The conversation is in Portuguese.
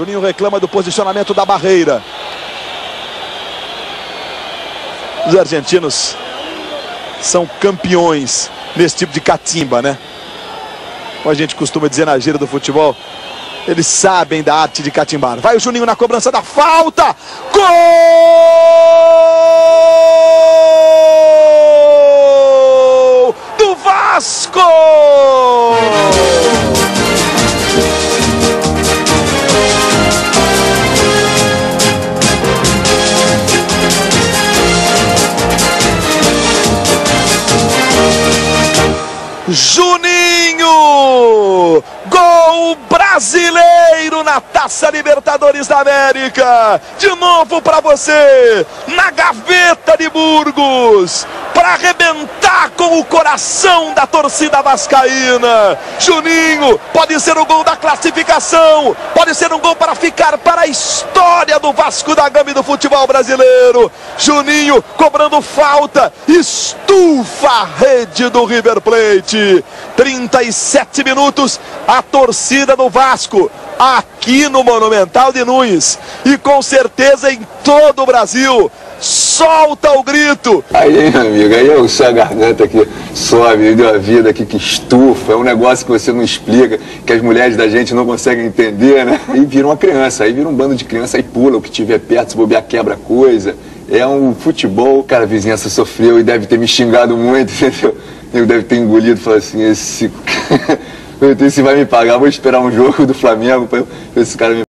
Juninho reclama do posicionamento da barreira. Os argentinos são campeões nesse tipo de catimba, né? Como a gente costuma dizer na gíria do futebol, eles sabem da arte de catimbar. Vai o Juninho na cobrança da falta. Gol do Vasco! Juninho! Gol brasileiro na Taça Libertadores da América! De novo pra você, na gaveta de Burgos, pra arrebentar com o coração da torcida vascaína. Juninho, pode ser o gol da classificação, pode ser um gol para ficar para a história do Vasco da Gama e do futebol brasileiro. Juninho, cobrando falta, estufa a rede do River Plate. 37 minutos, a torcida do Vasco, aqui no Monumental de Nunes, e com certeza em todo o Brasil, solta o grito. Aí, amigo, aí eu sou a garganta que sobe, deu a vida aqui que estufa, é um negócio que você não explica, que as mulheres da gente não conseguem entender, né? Aí vira uma criança, aí vira um bando de criança, aí pula o que tiver perto, se bobear quebra coisa. É um futebol, cara, a vizinhança sofreu e deve ter me xingado muito, entendeu? Eu deve ter engolido e falar assim, esse vai me pagar, vou esperar um jogo do Flamengo pra esse cara me